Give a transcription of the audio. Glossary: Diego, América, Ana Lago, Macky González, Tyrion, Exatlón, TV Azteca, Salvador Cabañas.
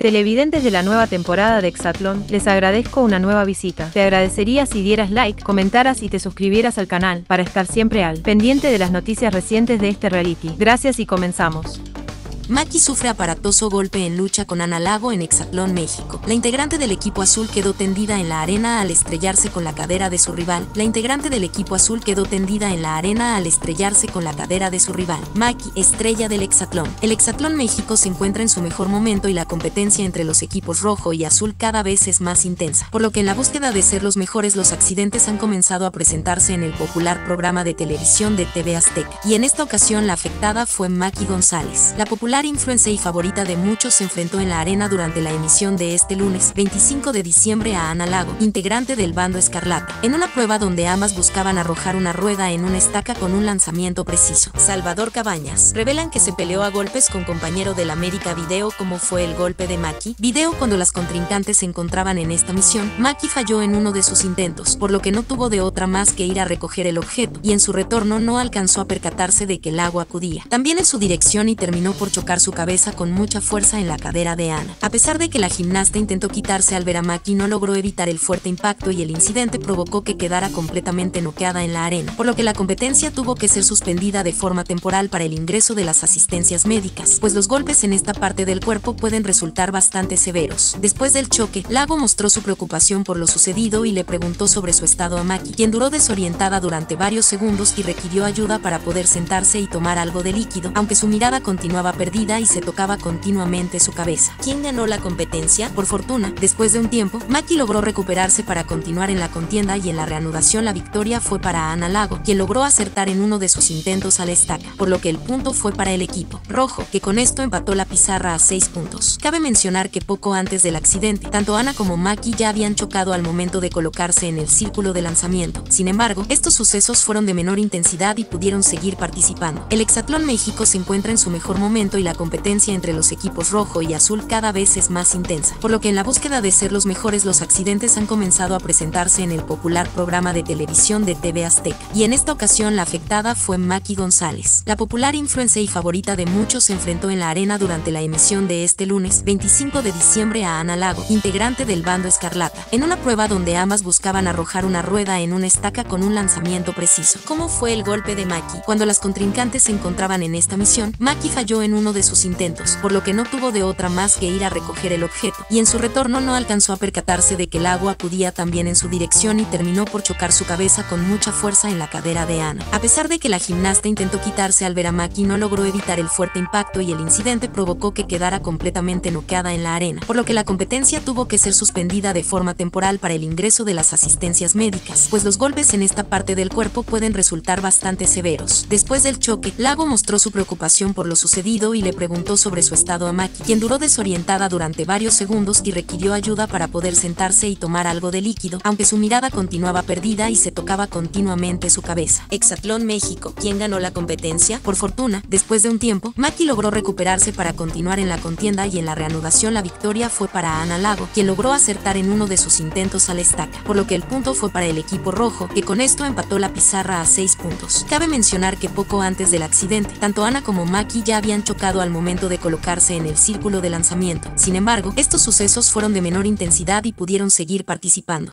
Televidentes de la nueva temporada de Exatlón, les agradezco una nueva visita. Te agradecería si dieras like, comentaras y te suscribieras al canal para estar siempre al pendiente de las noticias recientes de este reality. Gracias y comenzamos. Macky sufre aparatoso golpe en lucha con Ana Lago en Exatlón, México. La integrante del equipo azul quedó tendida en la arena al estrellarse con la cadera de su rival. Macky, estrella del Exatlón. El Exatlón México se encuentra en su mejor momento y la competencia entre los equipos rojo y azul cada vez es más intensa, por lo que en la búsqueda de ser los mejores los accidentes han comenzado a presentarse en el popular programa de televisión de TV Azteca. Y en esta ocasión la afectada fue Macky González. La popular influencer y favorita de muchos se enfrentó en la arena durante la emisión de este lunes 25 de diciembre a Ana Lago, integrante del bando escarlata, en una prueba donde ambas buscaban arrojar una rueda en una estaca con un lanzamiento preciso. Salvador Cabañas. Revelan que se peleó a golpes con compañero del América. Video cómo fue el golpe de Macky. Video cuando las contrincantes se encontraban en esta misión. Macky falló en uno de sus intentos, por lo que no tuvo de otra más que ir a recoger el objeto, y en su retorno no alcanzó a percatarse de que Lago acudía también en su dirección y terminó por chocar su cabeza con mucha fuerza en la cadera de Ana. A pesar de que la gimnasta intentó quitarse al ver a Macky, no logró evitar el fuerte impacto y el incidente provocó que quedara completamente noqueada en la arena, por lo que la competencia tuvo que ser suspendida de forma temporal para el ingreso de las asistencias médicas, pues los golpes en esta parte del cuerpo pueden resultar bastante severos. Después del choque, Lago mostró su preocupación por lo sucedido y le preguntó sobre su estado a Macky, quien duró desorientada durante varios segundos y requirió ayuda para poder sentarse y tomar algo de líquido, aunque su mirada continuaba perdida y se tocaba continuamente su cabeza. ¿Quién ganó la competencia? Por fortuna, después de un tiempo, Macky logró recuperarse para continuar en la contienda y en la reanudación la victoria fue para Ana Lago, quien logró acertar en uno de sus intentos a la estaca, por lo que el punto fue para el equipo rojo, que con esto empató la pizarra a 6 puntos. Cabe mencionar que poco antes del accidente, tanto Ana como Macky ya habían chocado al momento de colocarse en el círculo de lanzamiento. Sin embargo, estos sucesos fueron de menor intensidad y pudieron seguir participando. El Exatlón México se encuentra en su mejor momento y la competencia entre los equipos rojo y azul cada vez es más intensa, por lo que en la búsqueda de ser los mejores los accidentes han comenzado a presentarse en el popular programa de televisión de TV Azteca, y en esta ocasión la afectada fue Macky González. La popular influencer y favorita de muchos se enfrentó en la arena durante la emisión de este lunes 25 de diciembre a Ana Lago, integrante del bando escarlata, en una prueba donde ambas buscaban arrojar una rueda en una estaca con un lanzamiento preciso. ¿Cómo fue el golpe de Macky? Cuando las contrincantes se encontraban en esta misión, Macky falló en uno de sus intentos, por lo que no tuvo de otra más que ir a recoger el objeto, y en su retorno no alcanzó a percatarse de que el agua acudía también en su dirección y terminó por chocar su cabeza con mucha fuerza en la cadera de Ana. A pesar de que la gimnasta intentó quitarse al ver a Macky, no logró evitar el fuerte impacto y el incidente provocó que quedara completamente noqueada en la arena, por lo que la competencia tuvo que ser suspendida de forma temporal para el ingreso de las asistencias médicas, pues los golpes en esta parte del cuerpo pueden resultar bastante severos. Después del choque, Lago mostró su preocupación por lo sucedido y le preguntó sobre su estado a Macky, quien duró desorientada durante varios segundos y requirió ayuda para poder sentarse y tomar algo de líquido, aunque su mirada continuaba perdida y se tocaba continuamente su cabeza. Exatlón México. ¿Quién ganó la competencia? Por fortuna, después de un tiempo, Macky logró recuperarse para continuar en la contienda y en la reanudación la victoria fue para Ana Lago, quien logró acertar en uno de sus intentos a la estaca, por lo que el punto fue para el equipo rojo, que con esto empató la pizarra a 6 puntos. Cabe mencionar que poco antes del accidente, tanto Ana como Macky ya habían chocado al momento de colocarse en el círculo de lanzamiento. Sin embargo, estos sucesos fueron de menor intensidad y pudieron seguir participando.